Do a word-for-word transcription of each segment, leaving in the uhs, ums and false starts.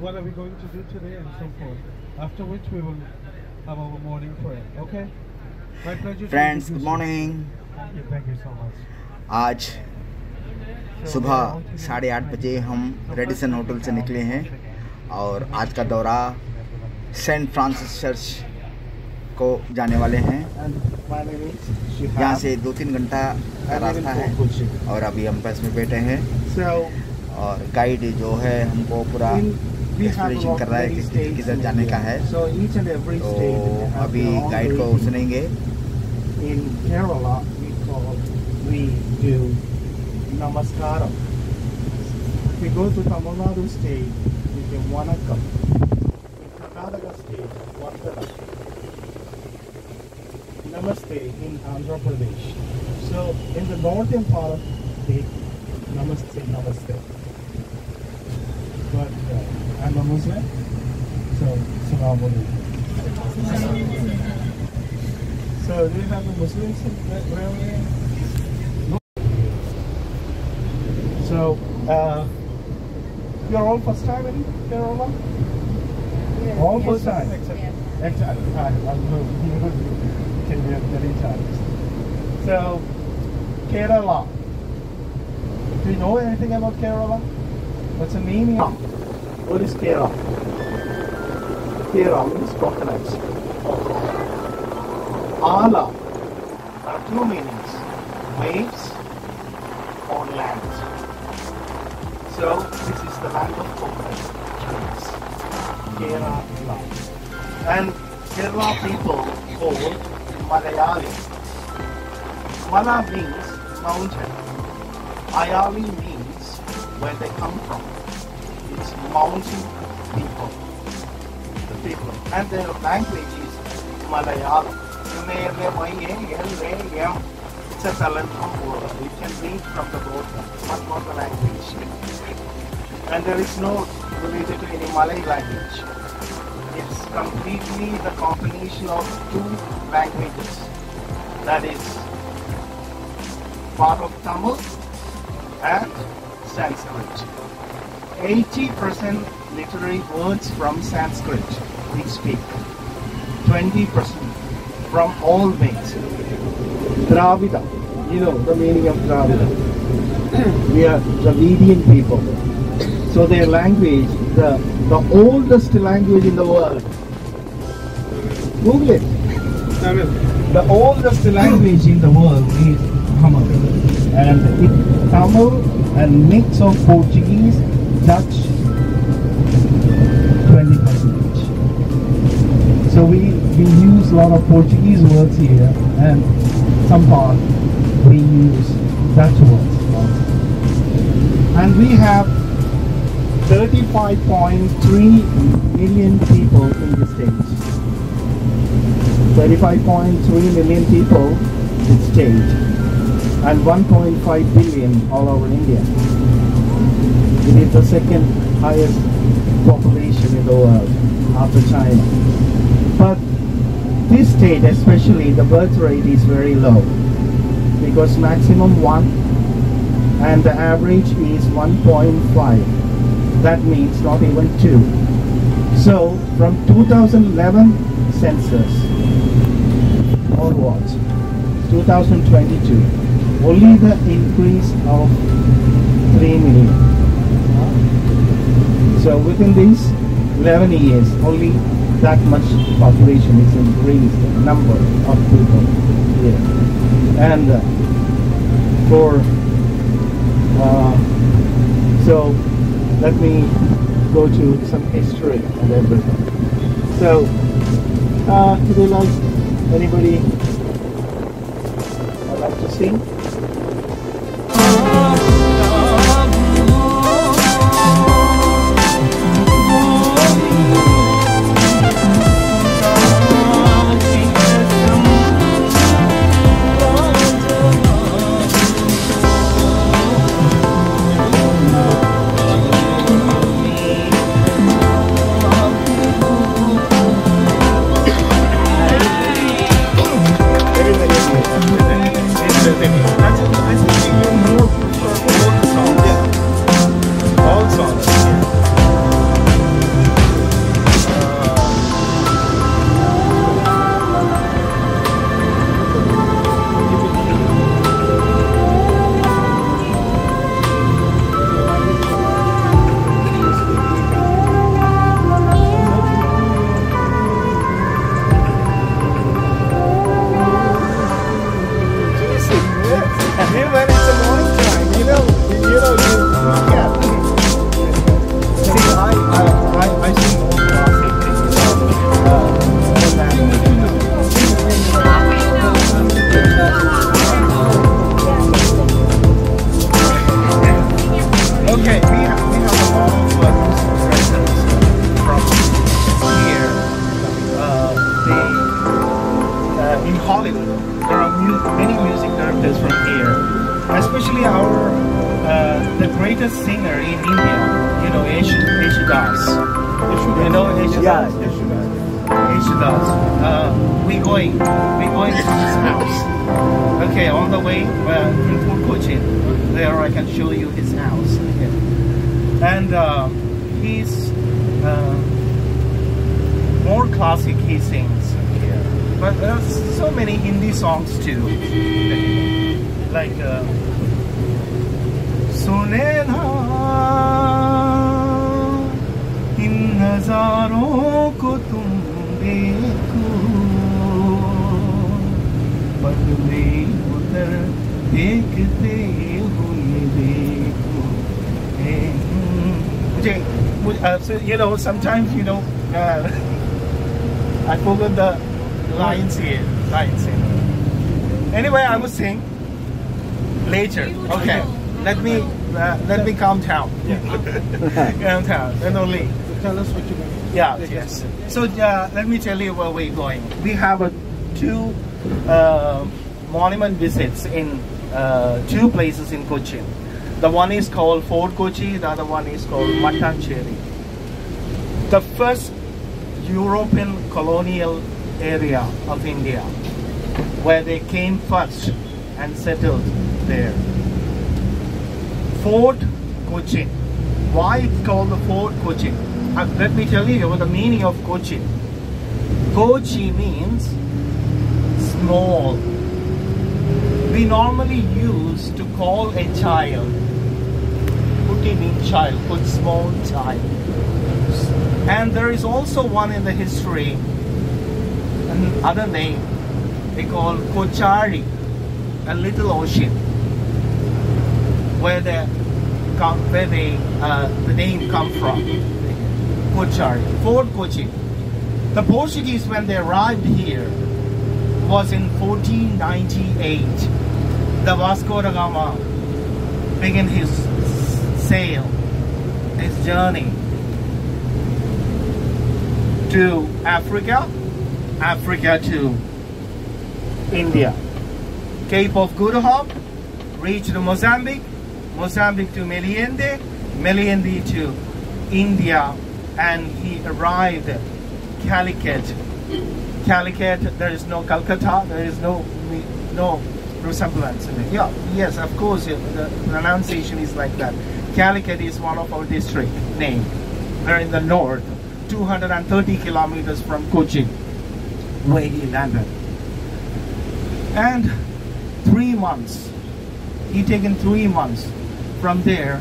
what are we going to do today and so forth. After which we will have our morning prayer. Okay? My pleasure. Friends, good morning. Thank you, thank you so much. आज सुबह साढ़े आठ बजे हम Radisson hotel से निकले हैं और आज का दौरा सेंट फ्रांसिस चर्च को जाने वाले हैं। यहाँ से दो तीन घंटा का रास्ता है और अभी हम बस में बैठे हैं और गाइड जो है हमको पूरा एक्सप्लेनेशन कर रहा है किस किधर जाने का है। तो अभी गाइड को सुनेंगे। We do Namaskaram. If we go to Tamil Nadu state, we do Vanakkam. In Karnataka state, Vandana. Namaste in Andhra Pradesh. So in the northern part of the state, Namaste, Namaste. But uh, I'm a Muslim, so Salaam Alaikum. So do you have a Muslim family? So, uh, you are all first time in Kerala? Yes. All first yes, time? Yes. Exile. Can be many times. So, Kerala. Do you know anything about Kerala? What's the meaning? What is Kerala? Kerala means coconuts. Ala are two meanings. Waves on land. So this is the land of coconuts, Kerala, and Kerala people call Malayali. Mala means mountain, Ayali means where they come from. It's mountain people, the people, and their language is Malayalam. It's a talented word, you can read from the board, but not the language. And there is no related to any Malay language. It's completely the combination of two languages. That is part of Tamil and Sanskrit. eighty percent literary words from Sanskrit we speak. twenty percent from all ways. Dravida, you know the meaning of Dravida. We are Dravidian people. So their language, the, the oldest language in the world. Google it. The oldest language in the world is Tamil. And it's Tamil and mix of Portuguese, Dutch, twenty percent. So we, we use a lot of Portuguese words here and some part we use Dutch words. And we have thirty-five point three million people in the state. thirty-five point three million people in the state and one point five billion all over India. It is the second highest population in the world after China. But this state especially the birth rate is very low because maximum one and the average is one point five. That means not even two. So from two thousand eleven census onwards, two thousand twenty-two, only the increase of three million. So within these eleven years, only that much population is increased, the number of people here. And uh, for, uh, so, let me go to some history and everything. So, uh, do they like anybody would like to sing? Thank you. Okay, we have, we have a lot of uh, presents from here. Uh, they, uh, in Hollywood, there are mu many music directors from here. Especially our uh, the greatest singer in India, you know, Yesu Das. You know Yesu Das. Yesu Das. Uh, we going, we going to his house. Okay, on the way uh, in Purkochin, there I can show you his house. Yeah. And uh, he's uh, more classic he sings. Yeah. But there's so many Hindi songs too. Like uh, Sunena in hazaron ko tum dekho Uh, so, you know, sometimes, you know, uh, I forgot the lines here, lines here. Anyway, I will sing later. Okay, let me uh, let me calm down. Calm down, and only. Tell us what you mean. Yeah, yes. So uh, let me tell you where we're going. We have a two. Uh, monument visits in uh, two places in Cochin. The one is called Fort Kochi, the other one is called Matancherry. The first European colonial area of India, where they came first and settled there. Fort Cochin. Why it's called the Fort Cochin? Uh, let me tell you the meaning of Cochin. Kochi means small. We normally use to call a child, put him in child, put small child. And there is also one in the history, another name, they call Kochari, a little ocean, where the where they uh, the name come from, Kochari, Fort Kochi. The Portuguese when they arrived here. Was in fourteen ninety-eight. The Vasco da Gama began his sail, his journey to Africa, Africa to India. Cape of Good Hope, reached Mozambique, Mozambique to Meliende, Meliende to India, and he arrived at Calicut. Calicut, there is no Calcutta, there is no no resemblance in it. Yeah, yes, of course, the pronunciation is like that. Calicut is one of our district name. They're in the north, two hundred thirty kilometers from Cochin, where he landed. And three months, he taken three months from there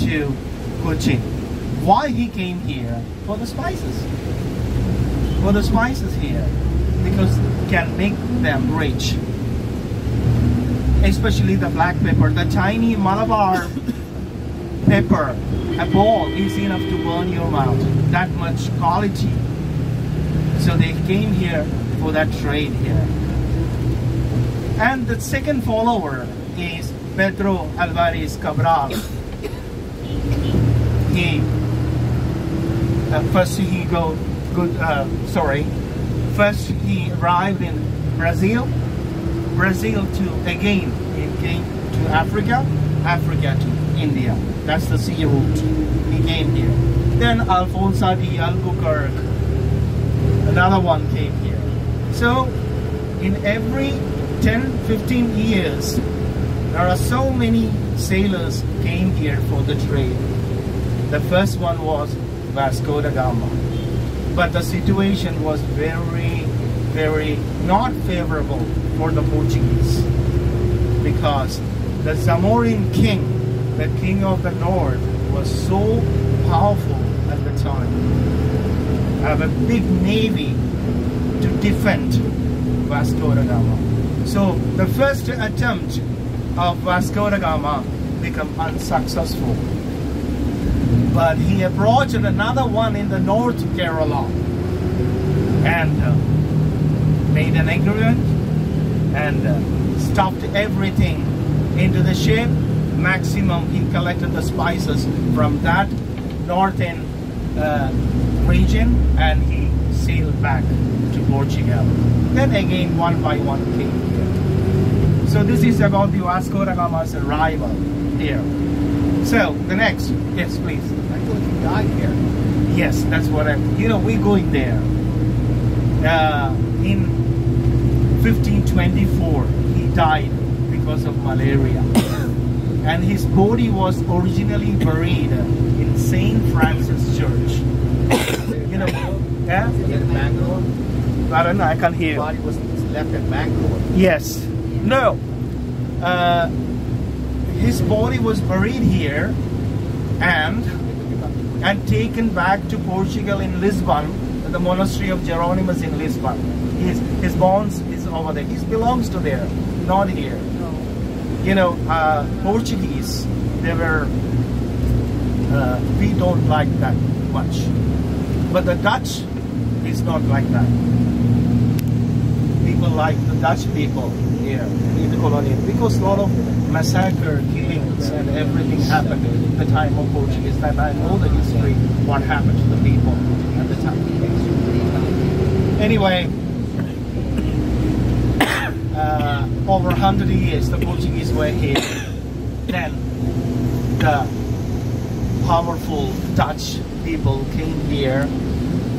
to Cochin. Why he came here? For the spices. For the spices here, because can make them rich, especially the black pepper, the tiny Malabar pepper, a ball is enough to burn your mouth, that much quality. So they came here for that trade here. And the second follower is Pedro Álvares Cabral. He uh, first he go Good, uh, sorry. First, he arrived in Brazil. Brazil to again, he came to Africa. Africa to India. That's the sea route. He came here. Then Alfonso de Albuquerque. Another one came here. So, in every ten, fifteen years, there are so many sailors came here for the trade. The first one was Vasco da Gama. But the situation was very, very not favorable for the Portuguese because the Zamorin king, the king of the north, was so powerful at the time. Have a big navy to defend Vasco da Gama. So the first attempt of Vasco da Gama became unsuccessful. But he approached another one in the North Kerala and uh, made an agreement and uh, stopped everything into the ship maximum, he collected the spices from that northern uh, region and he sailed back to Portugal. Then again, one by one came here. So this is about the Vasco da Gama's arrival here. So the next, yes please. I thought he died here. Yes, that's what I, you know, we're going there. Uh, in fifteen twenty-four, he died because of malaria. And his body was originally buried in Saint Francis Church. You know, yeah? I don't know, I can't hear. His body was left at Bangalore. Yes. No. Uh, his body was buried here and, and taken back to Portugal in Lisbon, the monastery of Jerónimos in Lisbon. His, his bones is over there. He belongs to there, not here. No. You know, uh, Portuguese, they were, uh, we don't like that much. But the Dutch is not like that. People like the Dutch people here in the colony, because a lot of massacre, killings and everything happened at the time of Portuguese. And I know the history, what happened to the people at the time. Anyway, uh, over one hundred years the Portuguese were here. Then the powerful Dutch people came here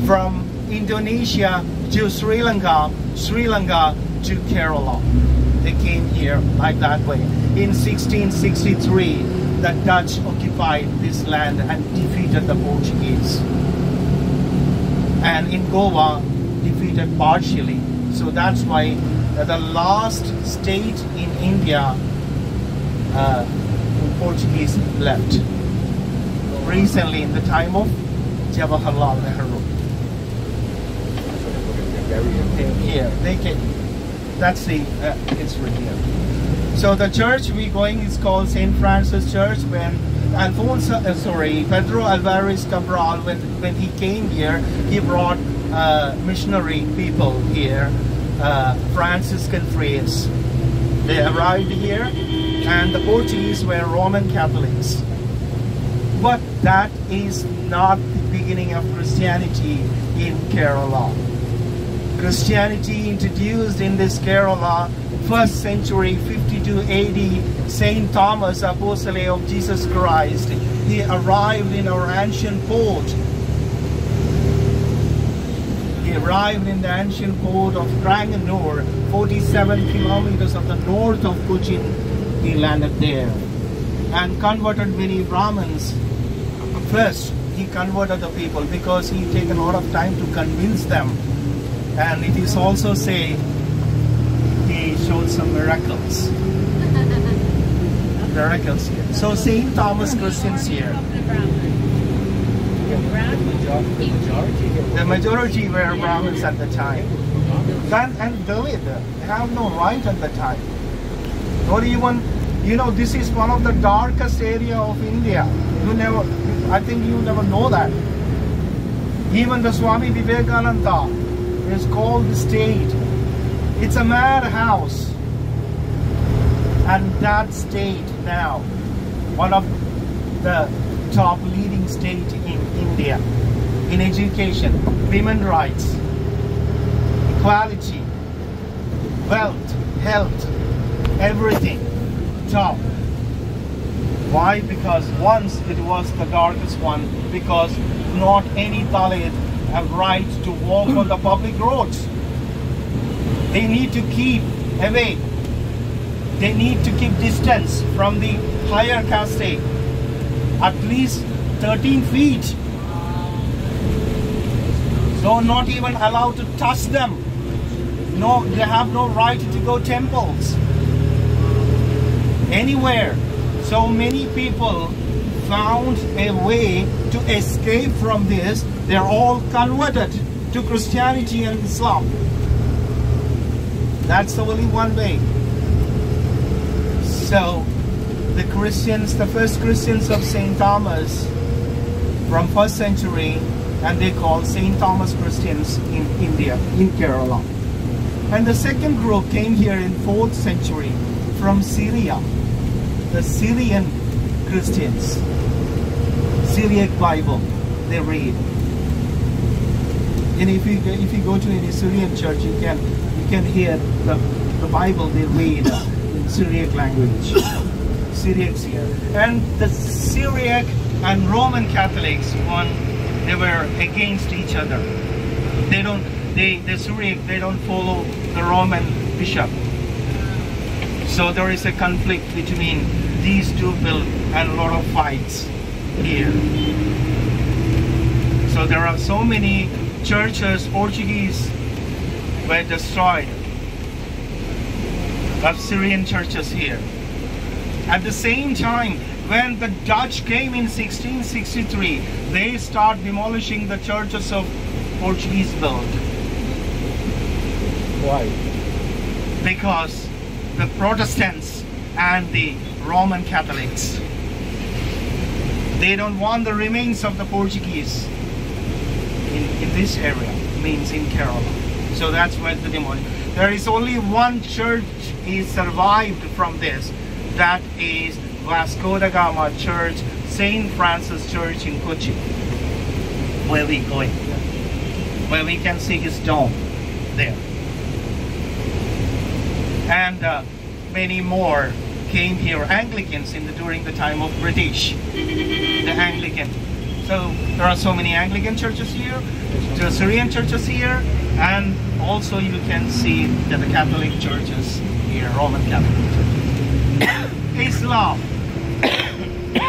from Indonesia to Sri Lanka, Sri Lanka to Kerala. They came here like that way. In sixteen sixty-three, the Dutch occupied this land and defeated the Portuguese. And in Goa, defeated partially. So that's why the last state in India, uh, Portuguese left recently in the time of Jawaharlal Nehru. Here they can. That's the uh, it's right here. So the church we're going is called Saint Francis Church. When Alfonso, uh, sorry, Pedro Álvares Cabral, when when he came here, he brought Uh, missionary people here, uh, Franciscan friars. They arrived here and the Portuguese were Roman Catholics. But that is not the beginning of Christianity in Kerala. Christianity introduced in this Kerala, first century fifty-two A D, Saint Thomas, Apostle of Jesus Christ. He arrived in our ancient port. arrived in the ancient port of Kodungallur, forty-seven kilometers of the north of Cochin. He landed there and converted many Brahmins. First, he converted the people because he took a lot of time to convince them. And it is also said he showed some miracles. Miracles here. So Saint Thomas Christians here. The majority were Brahmins at the time. Then, and Dalit, they have no right at the time. Not even, you know, this is one of the darkest area of India. You never, I think you never know that. Even the Swami Vivekananda is called the state. It's a madhouse. And that state now, one of the top leading state in India, in education, women rights, equality, wealth, health, everything, top. Why? Because once it was the darkest one, because not any Dalit have right to walk on the public roads. They need to keep away. They need to keep distance from the higher caste, at least thirteen feet. So not even allowed to touch them. No, they have no right to go temples. Anywhere. So many people found a way to escape from this. They're all converted to Christianity and Islam. That's the only one way. So the Christians, the first Christians of Saint Thomas from first century, and they called Saint Thomas Christians in India, in Kerala. And the second group came here in fourth century from Syria. the Syrian Christians. Syriac Bible they read. And if you if you go to any Syrian church, you can you can hear the the Bible they read in Syriac language. Syriacs here, and the Syriac and Roman Catholics, one, they were against each other. They don't they the Syriac they don't follow the Roman bishop. So there is a conflict between these two build and a lot of fights here. So there are so many churches, Portuguese were destroyed of Syrian churches here. At the same time, when the Dutch came in sixteen sixty-three, they start demolishing the churches of Portuguese built. Why? Because the Protestants and the Roman Catholics, they don't want the remains of the Portuguese in, in this area, means in Kerala. So that's where the demolition. There is only one church is survived from this. That is Vasco da Gama Church, Saint Francis Church in Kochi, where we going, where we can see his dome there. And uh, many more came here, Anglicans in the during the time of British, the Anglican. So there are so many Anglican churches here, there are Syrian churches here, and also you can see that the Catholic churches here, Roman Catholic churches. Islam,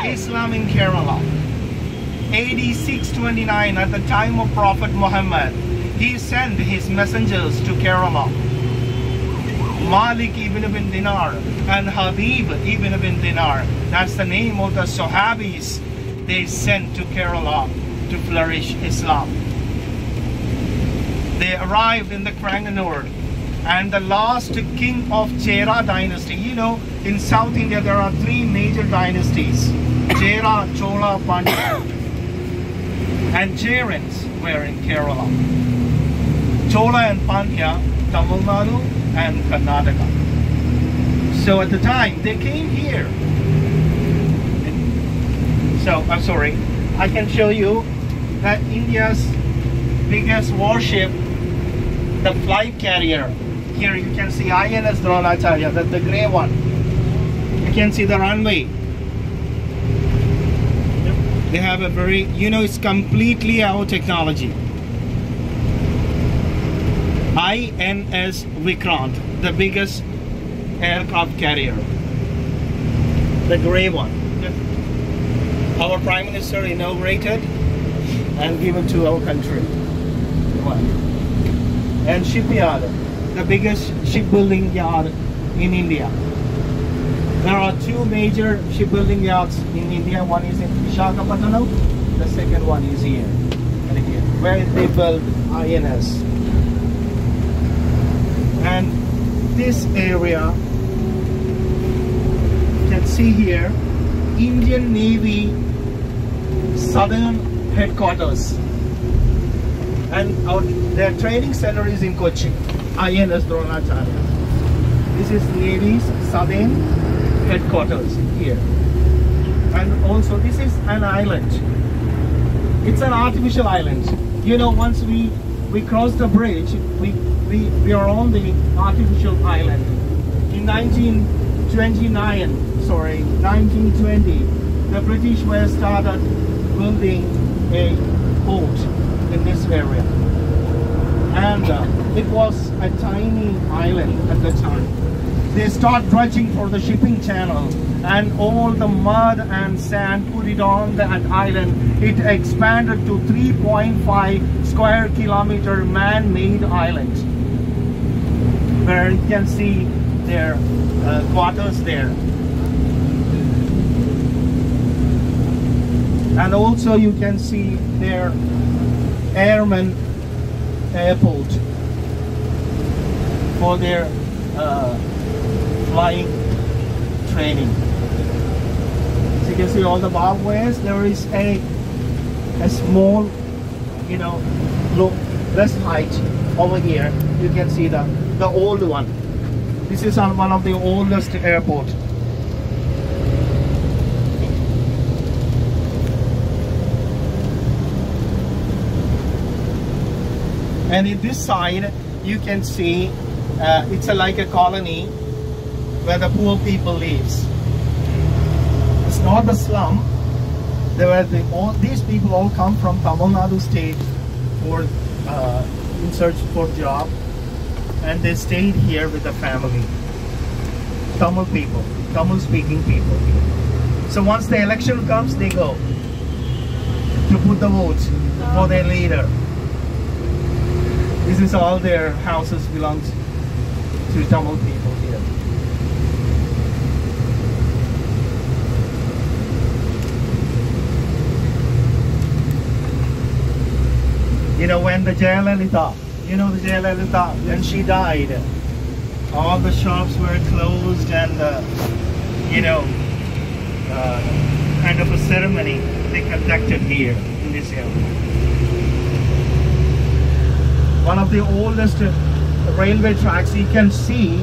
Islam in Kerala, A D six twenty-nine, at the time of Prophet Muhammad, he sent his messengers to Kerala, Malik Ibn Bin Dinar and Habib Ibn Bin Dinar, that's the name of the Sahabis, they sent to Kerala to flourish Islam. They arrived in the Cranganore, and the last king of Chera dynasty. You know, in South India there are three major dynasties, Chera, Chola, Pandya, and Cherans were in Kerala. Chola and Pandya, Tamil Nadu and Karnataka. So at the time they came here. So I'm sorry, I can show you that India's biggest warship, the flag carrier. Here you can see I N S Dronacharya, that's the grey one. You can see the runway. They have a very, you know, it's completely our technology. I N S Vikrant, the biggest aircraft carrier. The grey one. Our Prime Minister inaugurated and given to our country. And shipyard, the biggest shipbuilding yard in India. There are two major shipbuilding yards in India. One is in Vishakhapatnam, the second one is here, and here where they build I N S. And this area, you can see here, Indian Navy Southern Headquarters. And our, their training center is in Kochi, I N S Dronacharya. This is Navy's Southern Headquarters here. And also this is an island. It's an artificial island. You know, once we, we cross the bridge, we, we, we are on the artificial island. In nineteen twenty-nine, sorry, nineteen twenty, the British were started building a port in this area, and uh, it was a tiny island at the time. They start dredging for the shipping channel, and all the mud and sand put it on that island. It expanded to three point five square kilometer man-made island, where you can see their uh, quarters there. And also you can see their Airman Airport for their uh, flying training. As you can see, all the barbed wires. There is a a small, you know, look, this height over here. You can see the the old one. This is on one of the oldest airport. And in this side, you can see uh, it's a, like a colony where the poor people lives. It's not the slum. There were the, all these people all come from Tamil Nadu state for uh, in search for job, and they stayed here with the family. Tamil people, Tamil speaking people. So once the election comes, they go to put the votes for their leader. This is all their houses belong to Tamil people here. You know, when the Jayalalitha, you know the Jayalalitha, when she died, all the shops were closed, and uh, you know, uh, kind of a ceremony they conducted here in this area. One of the oldest railway tracks you can see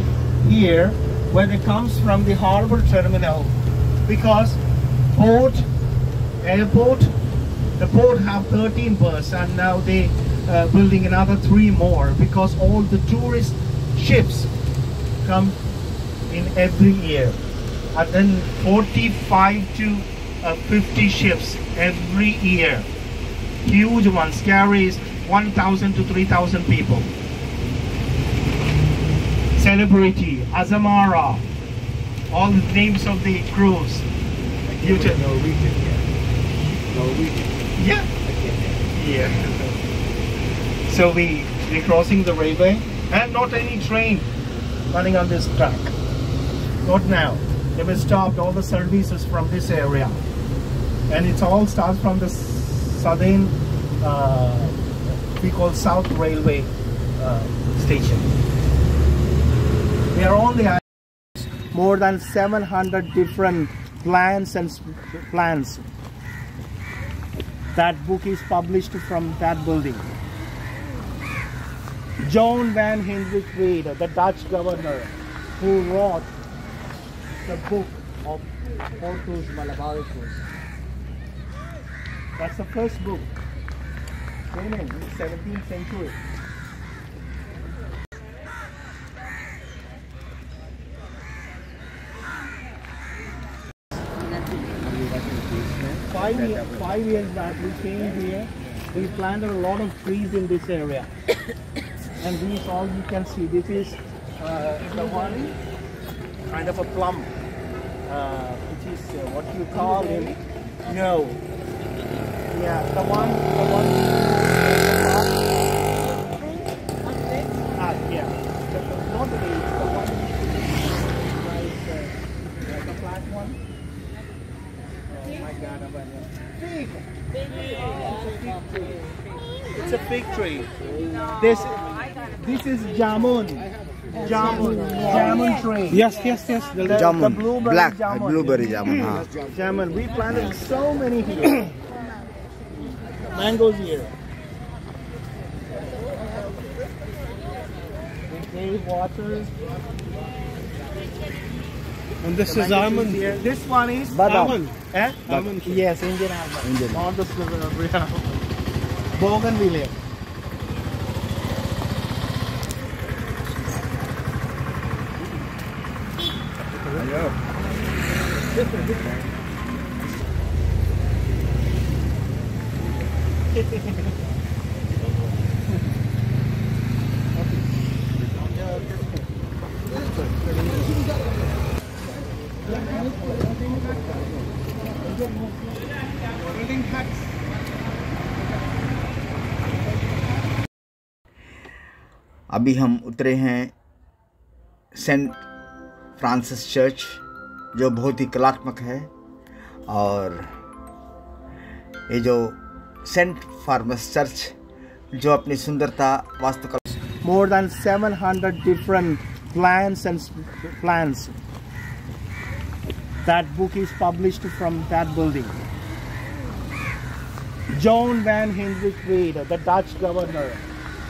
here, when it comes from the harbor terminal, because port, airport, the port have thirteen berths, and now they uh, building another three more, because all the tourist ships come in every year, and then forty-five to fifty ships every year, huge ones carries one thousand to three thousand people. Celebrity, Azamara, all the names of the crews. You just Norwegian, yeah. Norwegian. Yeah. Yeah. So we we're crossing the railway, and not any train running on this track. Not now. They have stopped all the services from this area, and it all starts from the southern, uh, we call South Railway uh, Station. We are on the island, more than seven hundred different plants and plants. That book is published from that building. John Van Hendrik Vreede, the Dutch governor, who wrote the book of Hortus Malabaricus. That's the first book in the seventeenth century. Five, year, five years back we came here, we planted a lot of trees in this area. And these all you can see. This is uh, the one kind of a plum, uh, which is uh, what you call in no. Yeah, the one, the one. Ah, yeah. The, the, not the leaf, the one like uh, the flat one. Oh my God, I'm big. Big. It's a big tree. This. This is jamun, jamun, jamun tree. Yes, yes, yes. The, jamun. the blueberry Black, jamun. blueberry jamun. Ah. Jamun. We planted so many here. Mangoes here. They water. And this the is almond. Here. This one is almond. Eh? Almond. Yes, Indian almond. Indian. All the bougainvillea. अभी हम उतरे हैं Saint Francis church, जो बहुत ही कलात्मक है, और ये जो सेंट फार्मस चर्च जो अपनी सुंदरता वास्तुकला। More than seven hundred different plans and plans. That book is published from that building. John van Heinrich Wade, the Dutch governor,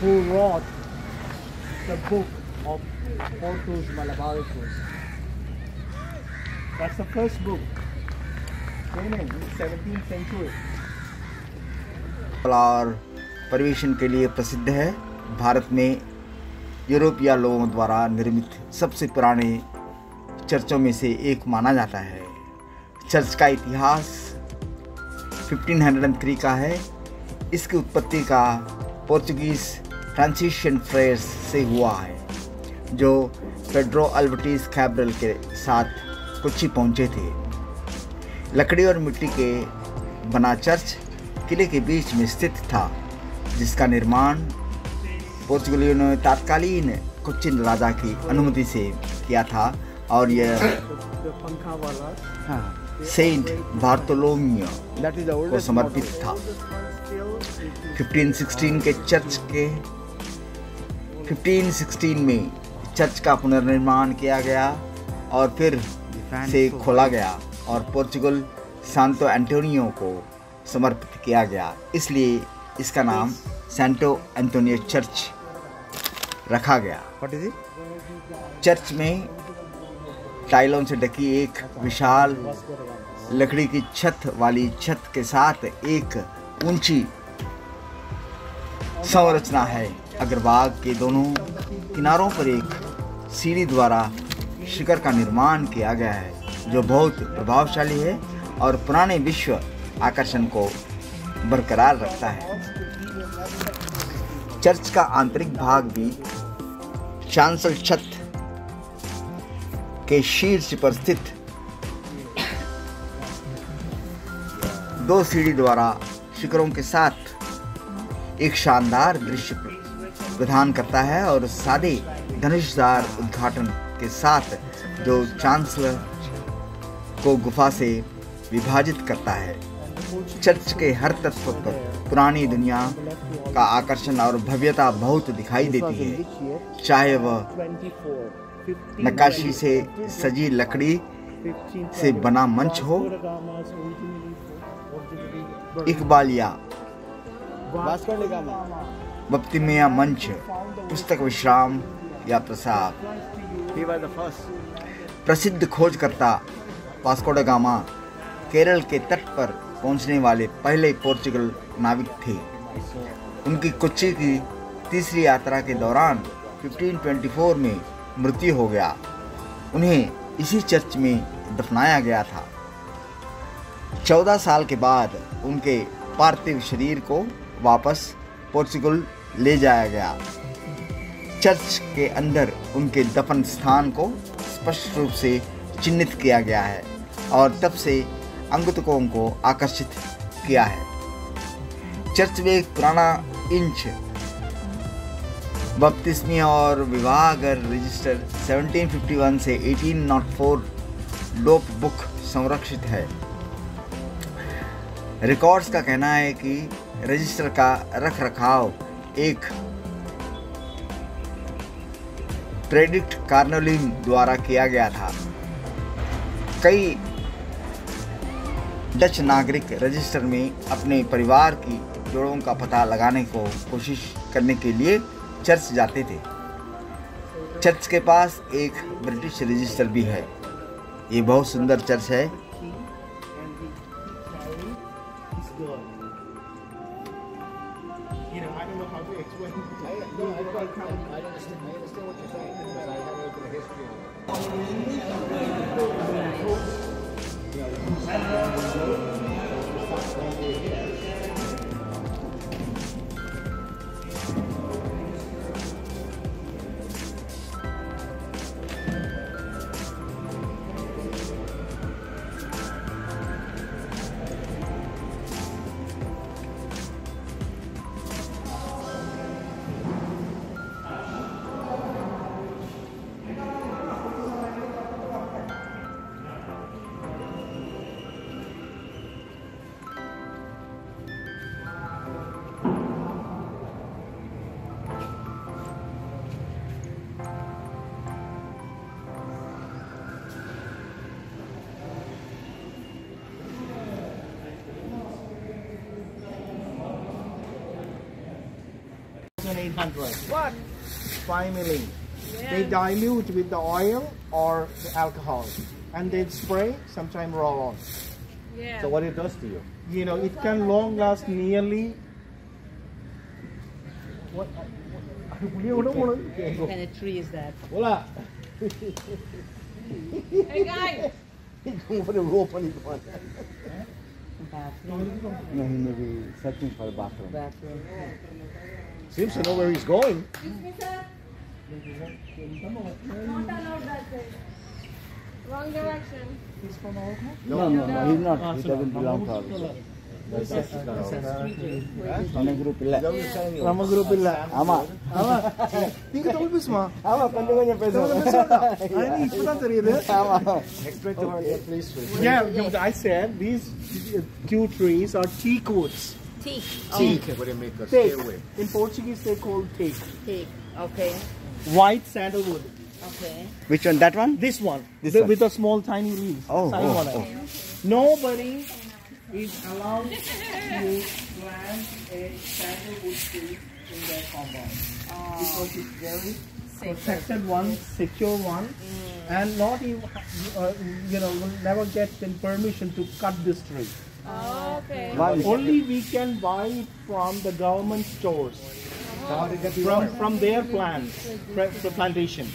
who wrote the book of Hortus Malabaricus. That's the first book in the seventeenth century. और परिवेशन के लिए प्रसिद्ध है भारत में यूरोपीय लोगों द्वारा निर्मित सबसे पुराने चर्चों में से एक माना जाता है। चर्च का इतिहास पंद्रह सौ तीन का है। इसकी उत्पत्ति का पोर्चुगीज फ्रांसिसियन फ्रेयर्स से हुआ है जो पेड्रो अल्वारेस कैब्रल के साथ कोच्चि पहुंचे थे। लकड़ी और मिट्टी के बना चर्च किले के बीच में स्थित था, जिसका निर्माण पोर्चुगलियों ने तत्कालीन कोचीन राजा की अनुमति से किया था और यह सेंट बार्थोलोम्यू को समर्पित था। पंद्रह सोलह के चर्च के पंद्रह सोलह में चर्च का पुनर्निर्माण किया गया और फिर से खोला गया और पोर्चुगल सांतो एंटोनियो को समर्पित किया गया, इसलिए इसका नाम सेंटो एंटोनियो चर्च रखा गया। चर्च में टाइलों से ढकी एक विशाल लकड़ी की छत वाली छत के साथ एक ऊंची संरचना है। अग्रभाग के दोनों किनारों पर एक सीढ़ी द्वारा शिखर का निर्माण किया गया है जो बहुत प्रभावशाली है और पुराने विश्व आकर्षण को बरकरार रखता है। चर्च का आंतरिक भाग भी चांसल छत के शीर्ष पर स्थित दो सीढ़ी द्वारा शिखरों के साथ एक शानदार दृश्य प्रदान करता है और सादे धनुषदार उद्घाटन के साथ जो चांसलर को गुफा से विभाजित करता है। चर्च के हर तत्व पर पुरानी दुनिया का आकर्षण और भव्यता बहुत दिखाई देती है, चाहे वह नक्काशी से सजी लकड़ी से बना मंच हो, इकबालिया बपतिस्मा मंच, पुस्तक विश्राम या प्रसाद। प्रसिद्ध खोजकर्ता वास्को दा गामा केरल के तट पर पहुंचने वाले पहले पोर्चुगल नाविक थे। उनकी कोच्चि की तीसरी यात्रा के दौरान पंद्रह सौ चौबीस में मृत्यु हो गया। उन्हें इसी चर्च में दफनाया गया था। चौदह साल के बाद उनके पार्थिव शरीर को वापस पोर्चुगल ले जाया गया। चर्च के अंदर उनके दफन स्थान को स्पष्ट रूप से चिन्हित किया गया है और तब से आगंतुकों को आकर्षित किया है। चर्च में एक पुराना इंच बपतिस्मा और विवाह घर रजिस्टर सत्रह सौ इक्यावन से अठारह सौ चार डोप बुक संरक्षित है। रिकॉर्ड्स का कहना है कि रजिस्टर का रख रखाव एक प्रेडिक्ट कार्नोलिम द्वारा किया गया था। कई डच नागरिक रजिस्टर में अपने परिवार की जोड़ों का पता लगाने को कोशिश करने के लिए चर्च जाते थे। चर्च के पास एक ब्रिटिश रजिस्टर भी है। ये बहुत सुंदर चर्च है। What? five million. Yeah. They dilute with the oil or the alcohol and they spray, sometimes roll on. Yeah. So what it does to you? You know, it can long last nearly, what, And a tree is that. Hola! Hey guys! Come for the rope on it one. Bathroom. No, he may be searching for the bathroom. Bathroom. Seems to know where he's going. Excuse me, sir. Not allowed that way. Wrong direction. He's from our house? No, no, no, he's not. He doesn't belong to us. That's just not our house. Ramaguru Pilla. Ramaguru Pilla. Ama. Ama. You can tell me, ma. Ama, Pandya Pesa. I mean, it's not serious. Ama. Explain to her, please. Yeah, I said these cute trees are teakwoods. Teak. Teak. What do you make us stay away? In Portuguese, they call teak. Teak. Okay. White sandalwood. Okay. Which one? That one? This one. This the, one. With the small tiny leaves. Oh. Tiny oh, oh. Okay. Nobody is allowed to plant a sandalwood tree in their compound oh. because it's very Secret. protected one, secure one, mm. and not even uh, you know will never get the permission to cut this tree. Oh, okay. But only we can buy it from the government stores. From, from their plants, the plantations.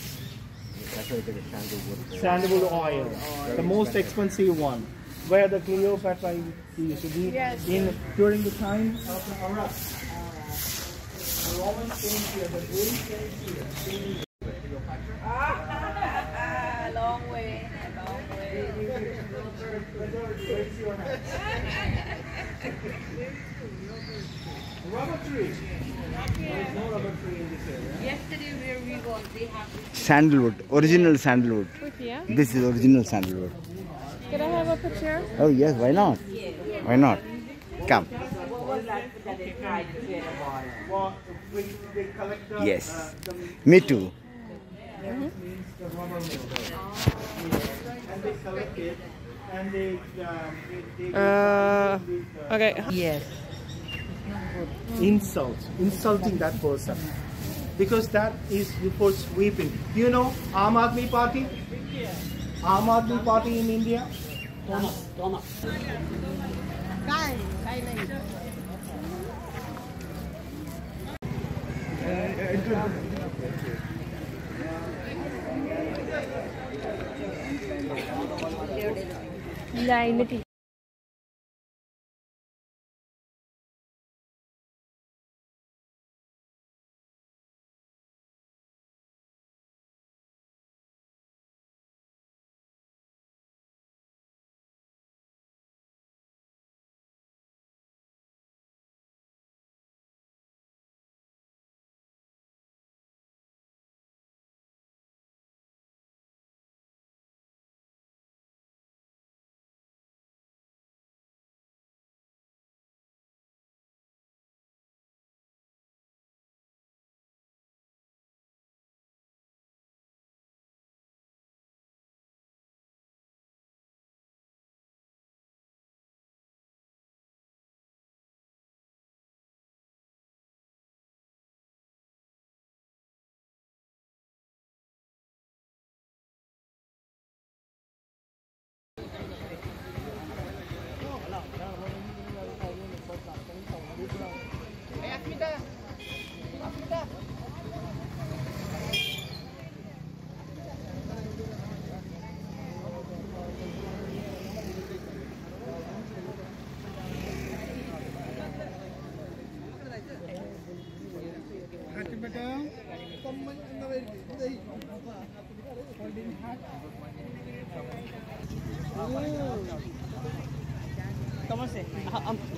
Sandalwood oil, the most expensive one, where the Cleopatra used to be in during the time of the Arab. The Romans came here, the Greeks came here. Ah, long way, long way. Rubber tree. There's no rubber tree in this area. Yesterday where we were, they have sandalwood, original sandalwood. Yeah. This is original sandalwood. Can I have a picture? Oh yes, why not? Why not? Come. Yes. Me too. Mm-hmm. Uh, okay. Yes. Insult, insulting that person, because that is before sweeping. You know, Aam Aadmi Party, Aam Aadmi Party in India. Thomas, Thomas. Guy, guy, guy. I'm,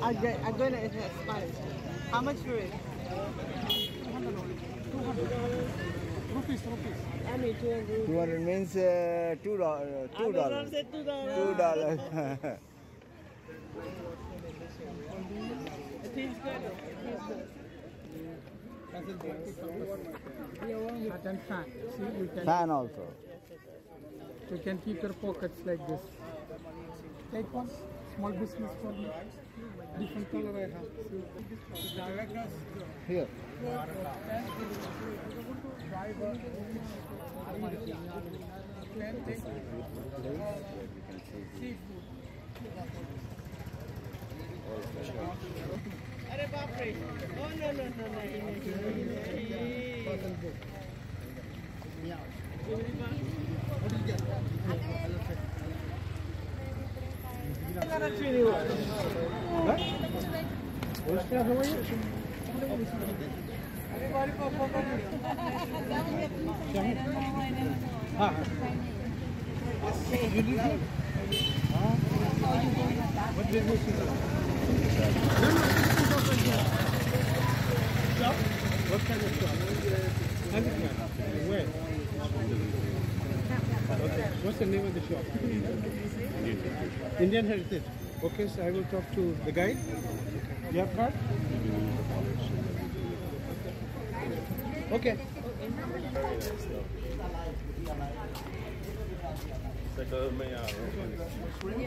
I'm, going, I'm going to expire it. How much for it? two hundred rupees. I mean, two hundred. two hundred means uh, two dollars. Two dollars. Two dollars. Fan also. You can keep your pockets like this. Take one. Small business for me. Different color I have. Here. pray. Oh, no, no, no, no. What did you see? What kind of shop? Where? What's the name of the shop? Indian Heritage. Okay, so I will talk to the guide. You have card? Okay. Yes. Yeah.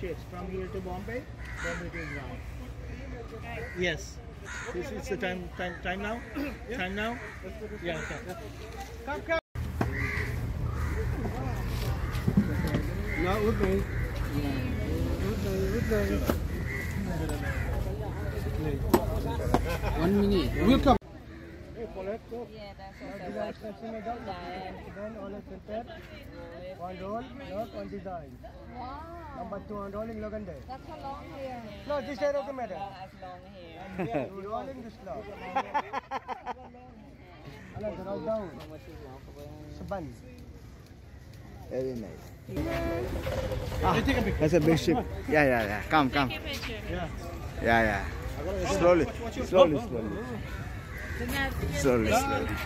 Ships from here to Bombay, then it is round. Yes. This is the time. Time. Time now. Time now. Yeah. Come. Come. Not with me. One minute. We'll come. Yeah, that's also number two on rolling Logan day. That's a long hair. No, this hair doesn't matter. Long hair. Rolling this log. Down. Saban. Very nice. Ah, that's a big ship. Yeah, yeah, yeah. Come, come. Yeah, yeah. Slowly, slowly, slowly, slowly, slowly.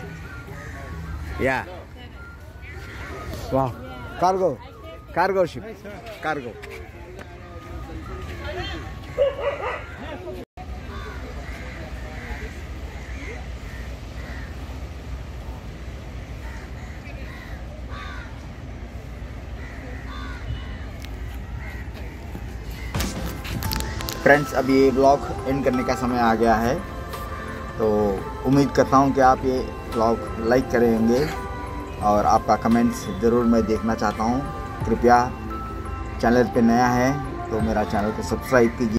Yeah. Wow. Cargo, cargo ship, cargo. Friends अब ये blog and करने का समय आ गया है, तो उम्मीद करता हूँ कि आप ये ब्लॉग लाइक करेंगे और आपका कमेंट्स ज़रूर मैं देखना चाहता हूँ। कृपया चैनल पे नया है तो मेरा चैनल को सब्सक्राइब कीजिए।